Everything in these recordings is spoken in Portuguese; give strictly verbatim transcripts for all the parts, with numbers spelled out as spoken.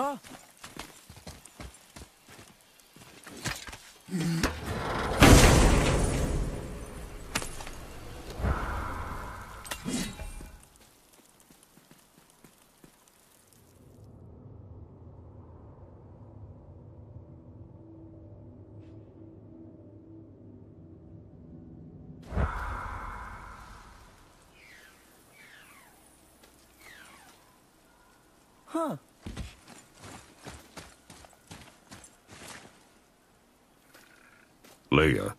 Ah! Huh. Leia.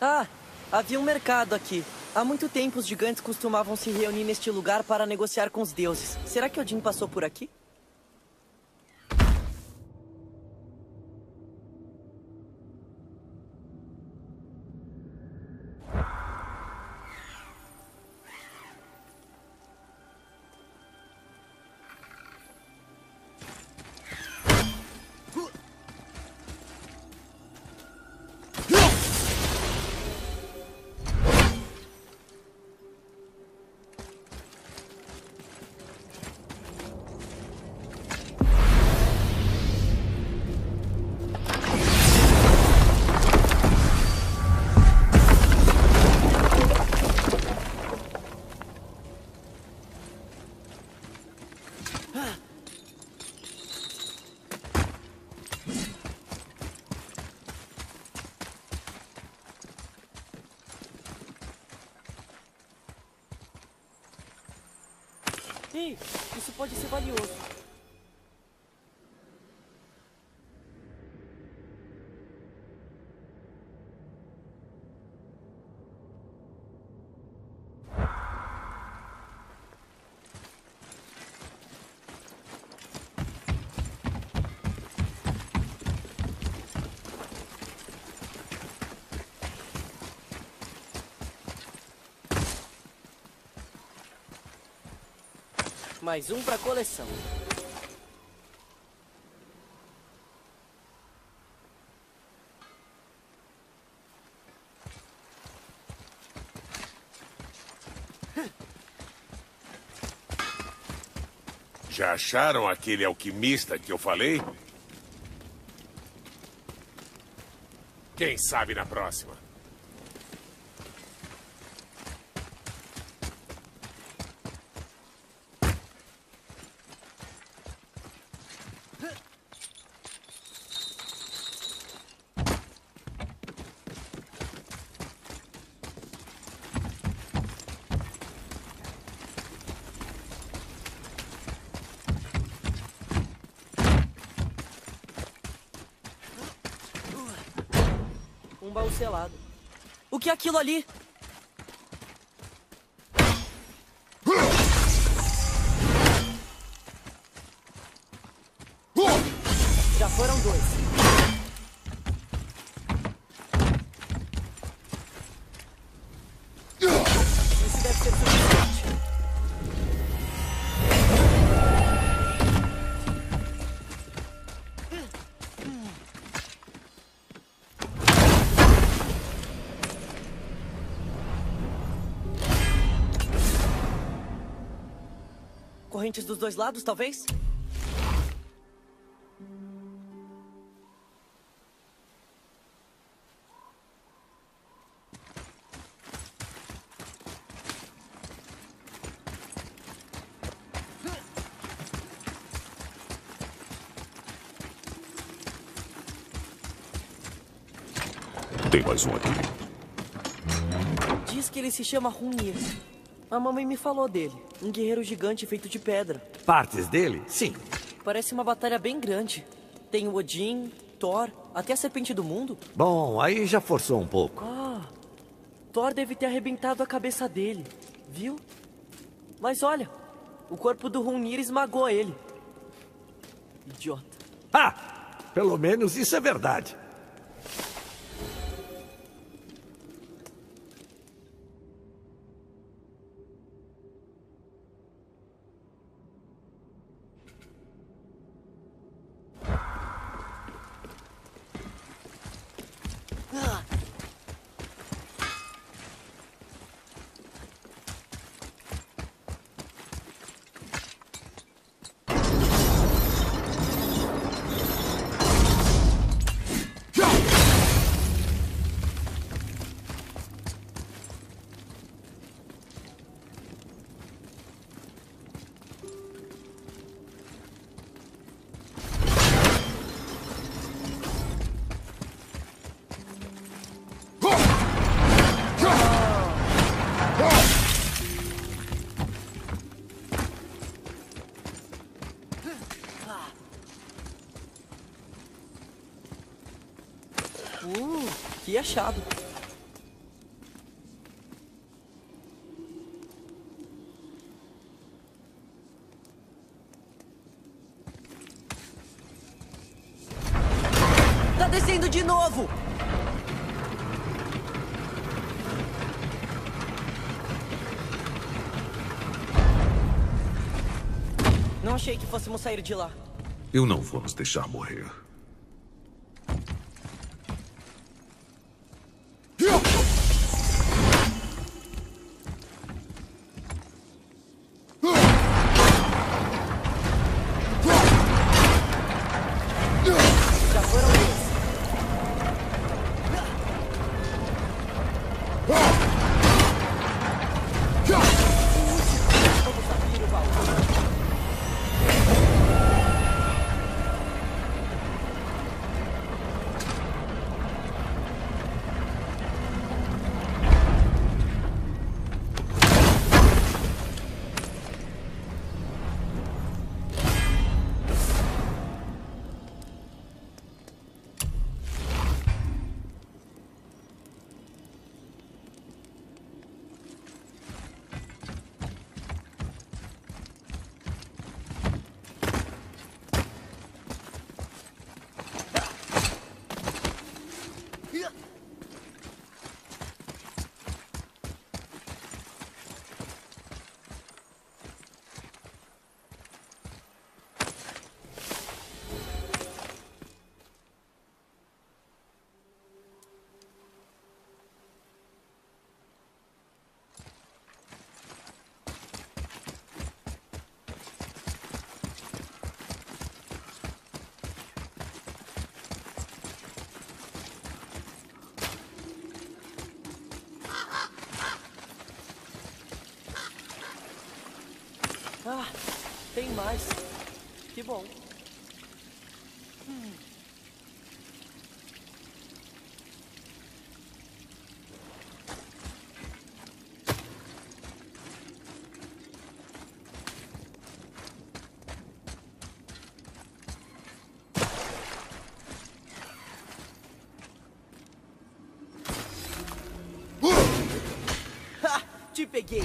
Ah, havia um mercado aqui. Há muito tempo os gigantes costumavam se reunir neste lugar para negociar com os deuses. Será que Odin passou por aqui? Ei, isso pode ser valioso. Mais um para coleção. Já acharam aquele alquimista que eu falei? Quem sabe na próxima? Um baú selado. O que é aquilo ali? Já foram dois. Isso deve ser suficiente. Correntes dos dois lados, talvez? Tem mais um aqui. Diz que ele se chama Runir. A mamãe me falou dele. Um guerreiro gigante feito de pedra. Partes dele? Sim. Parece uma batalha bem grande. Tem o Odin, Thor, até a Serpente do Mundo. Bom, aí já forçou um pouco. Ah, Thor deve ter arrebentado a cabeça dele, viu? Mas olha, o corpo do Runir esmagou ele. Idiota. Ah, pelo menos isso é verdade. teria achado. Tá descendo de novo! Não achei que fôssemos sair de lá. Eu não vou nos deixar morrer. Ah, tem mais. Que bom. Hum. Ha! Te peguei.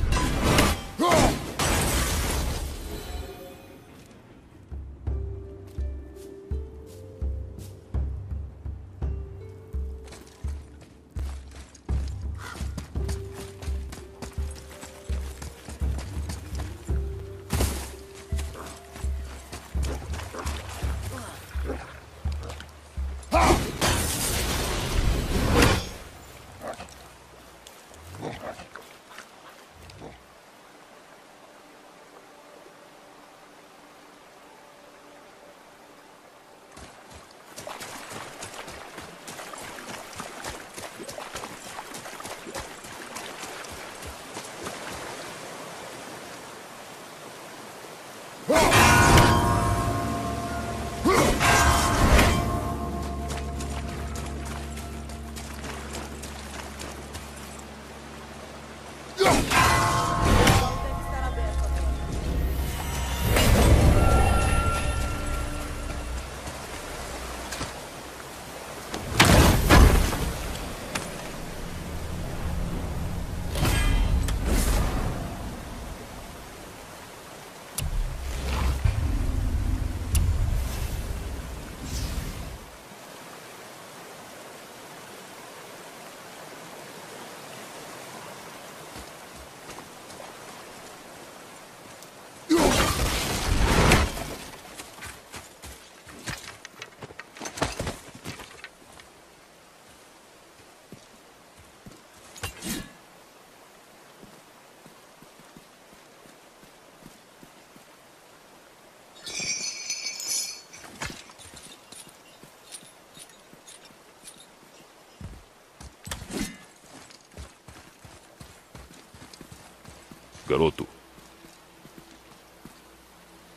Garoto.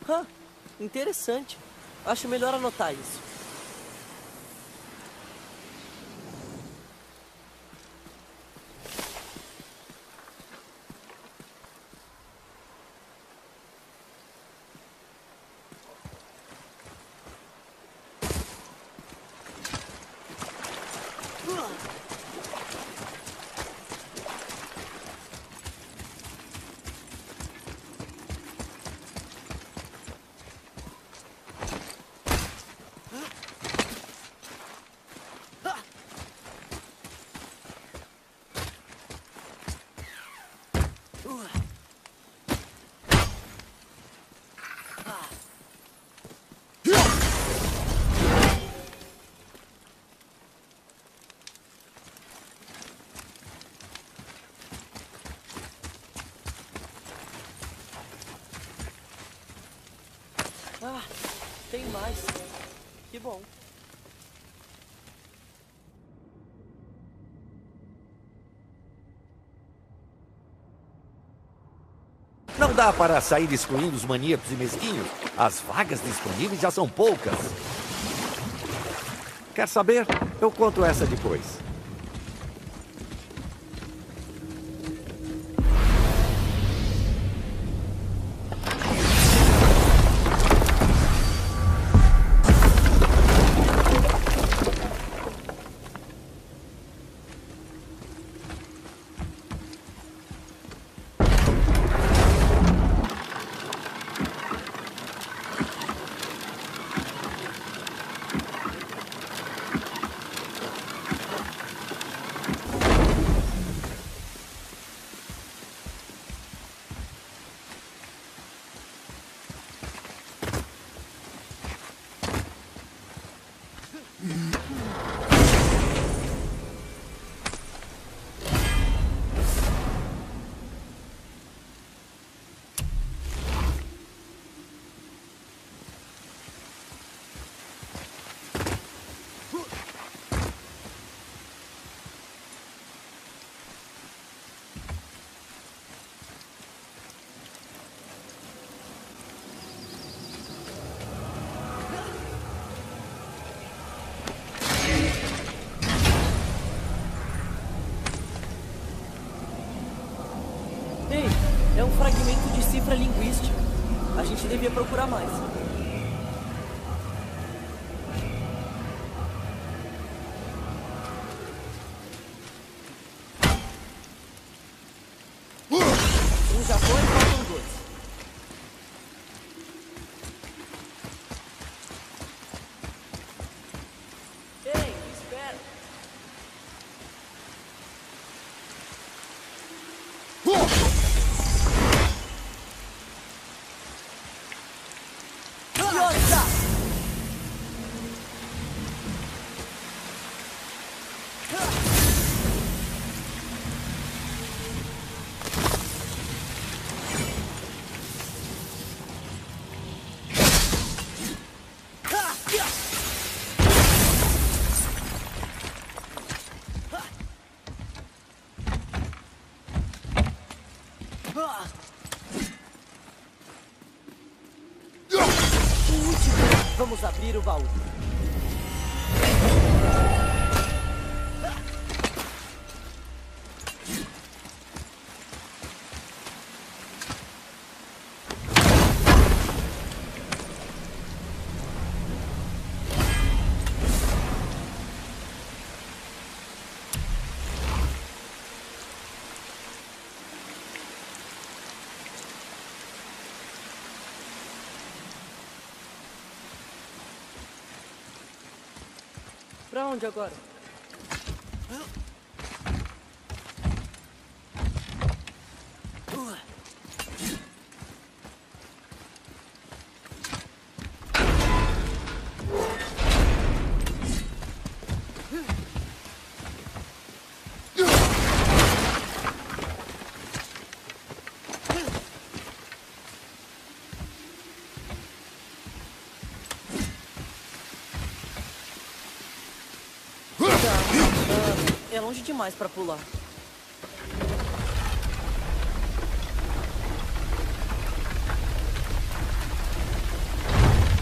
Ah, interessante. Acho melhor anotar isso. Ah. Ah, tem mais. Que bom. Não dá para sair excluindo os maníacos e mesquinhos. As vagas disponíveis já são poucas. Quer saber? Eu conto essa depois. Cifra linguística. A gente devia procurar mais. Um já foi, faltam dois. Ei, espera. Uh! Vamos abrir o baú. Pra onde agora? É longe demais para pular.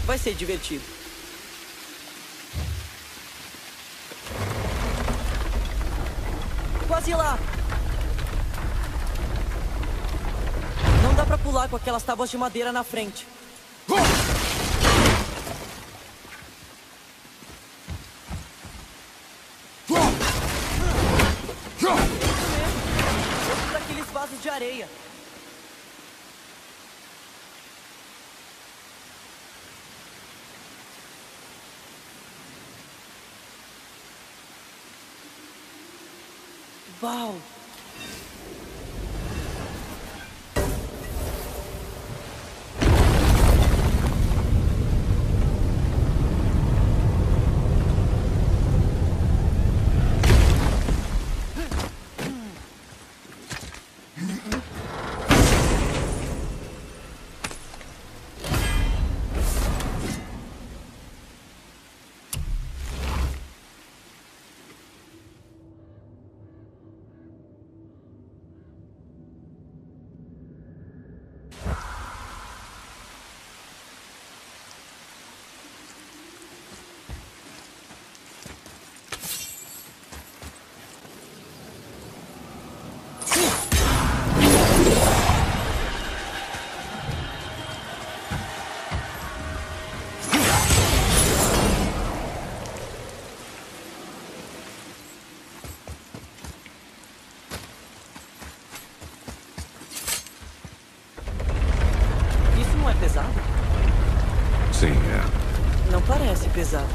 Vai ser divertido. Quase lá! Não dá para pular com aquelas tábuas de madeira na frente. Areia. Uau! parece pesado.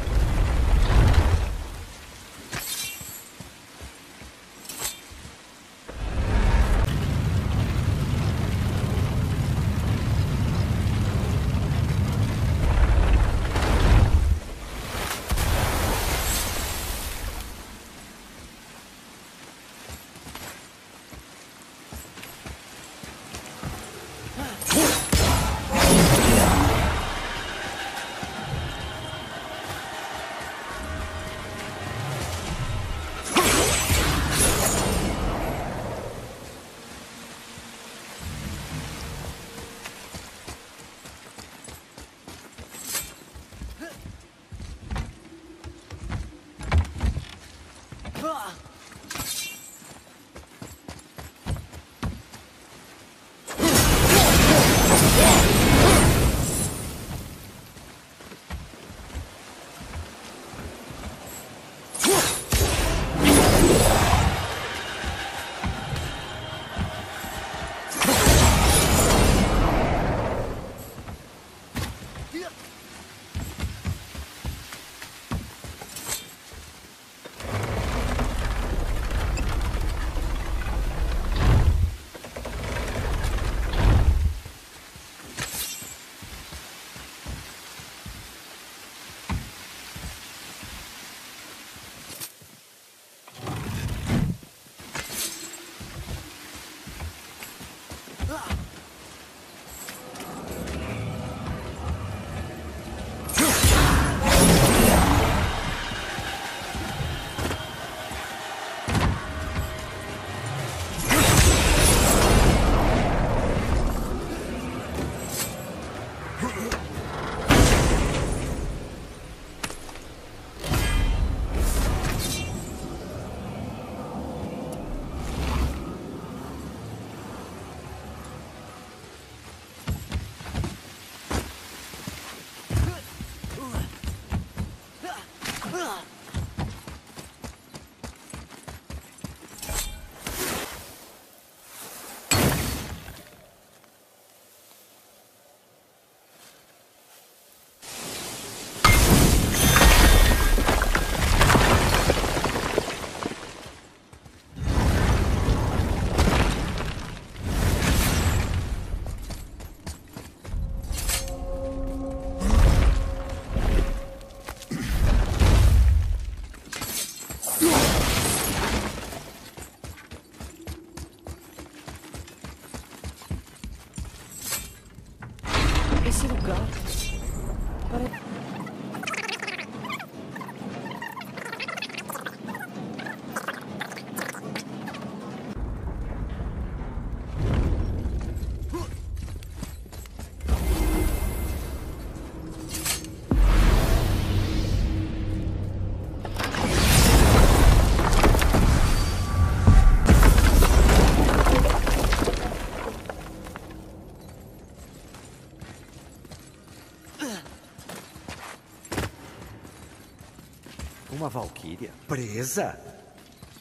Uma valquíria? Presa?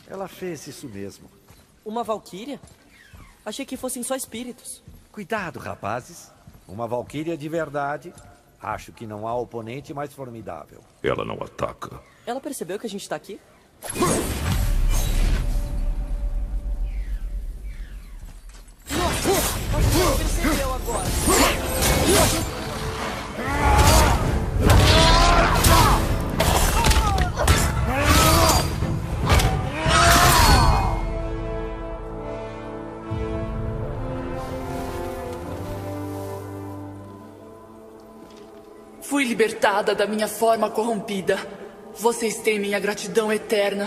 Ela fez isso mesmo. Uma valquíria? Achei que fossem só espíritos. Cuidado, rapazes. Uma valquíria de verdade. Acho que não há oponente mais formidável. Ela não ataca. Ela percebeu que a gente está aqui? Nossa, percebeu agora. Fui libertada da minha forma corrompida. Vocês têm minha gratidão eterna,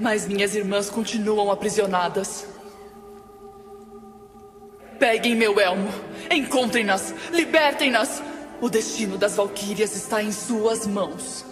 mas minhas irmãs continuam aprisionadas. Peguem meu elmo, encontrem-nas, libertem-nas. O destino das valquírias está em suas mãos.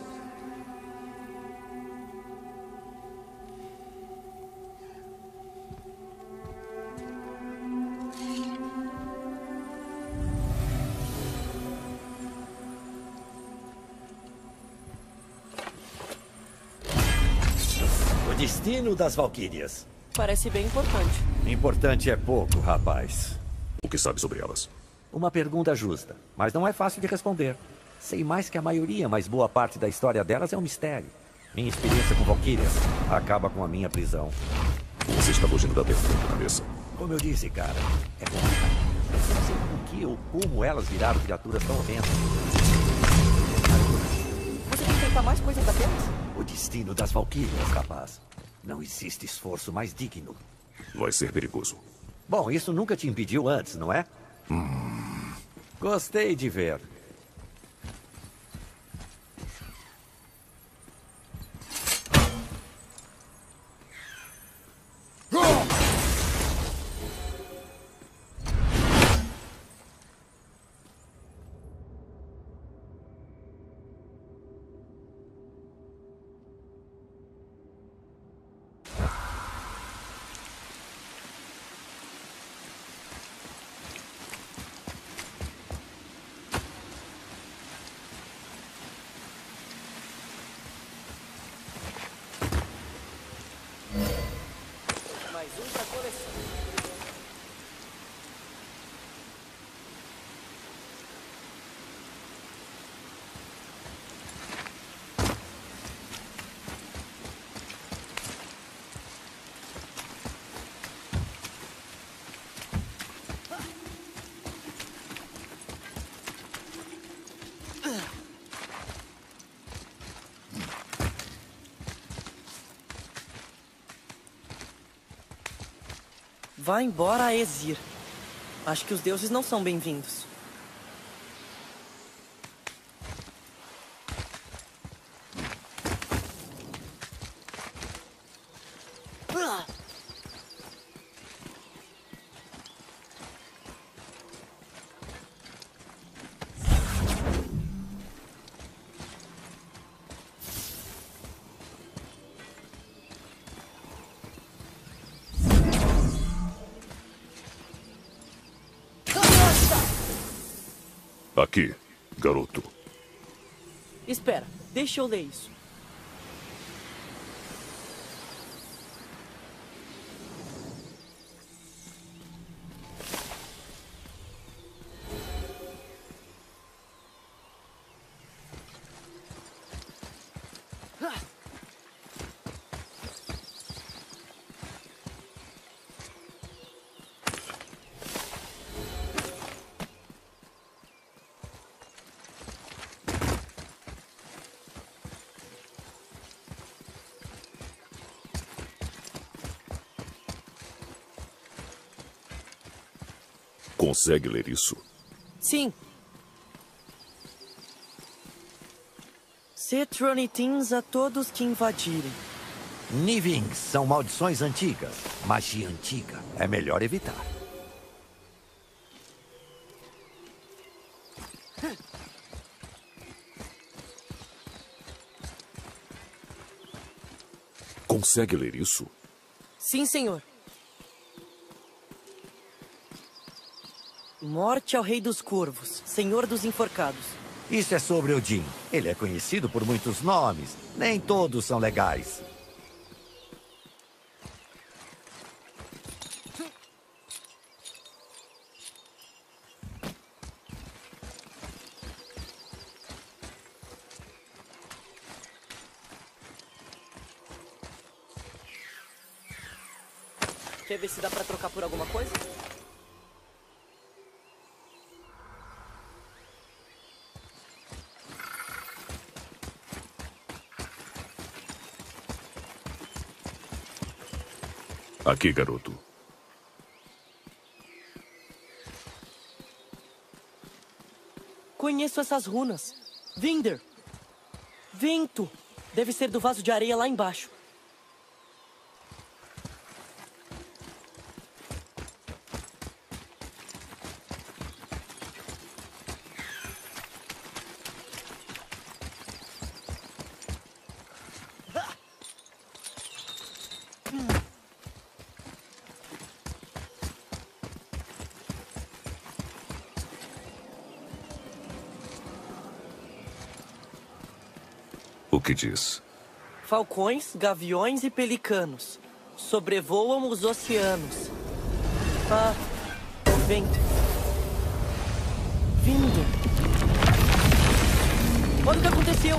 Destino das valquírias. Parece bem importante. Importante é pouco, rapaz. O que sabe sobre elas? Uma pergunta justa, mas não é fácil de responder. Sei mais que a maioria, mas boa parte da história delas é um mistério. Minha experiência com Valquírias acaba com a minha prisão. Você está fugindo da minha cabeça. Como eu disse, cara, é bom. Eu não sei por que ou como elas viraram criaturas tão horrendas. Você tem que tentar mais coisas daquelas? O destino das Valquírias, rapaz. Não existe esforço mais digno. Vai ser perigoso. Bom, isso nunca te impediu antes, não é? Hum. Gostei de ver. Vá embora, Aesir. Acho que os deuses não são bem-vindos. Aqui, garoto. Espera, deixa eu ler isso. Consegue ler isso? Sim. Setronitins a todos que invadirem. Nivings são maldições antigas. Magia antiga é melhor evitar. Consegue ler isso? Sim, senhor. Morte ao Rei dos Corvos, Senhor dos Enforcados. Isso é sobre Odin. Ele é conhecido por muitos nomes. Nem todos são legais. Quer ver se dá pra trocar por alguma coisa? Aqui, garoto. Conheço essas runas. Vinder. Vento. Deve ser do vaso de areia lá embaixo. O que diz? Falcões, gaviões e pelicanos sobrevoam os oceanos. Ah, o vento. Vindo. Olha o que aconteceu!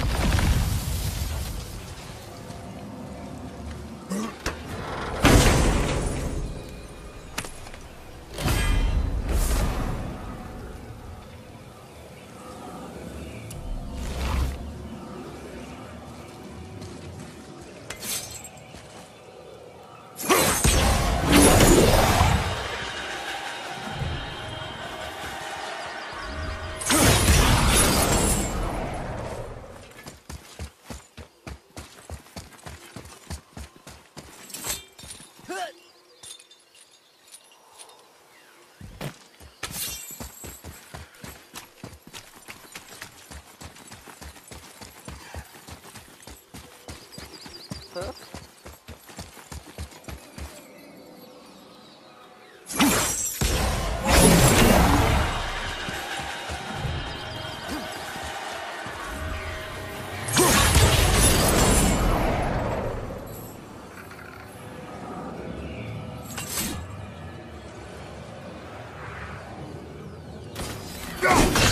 Go!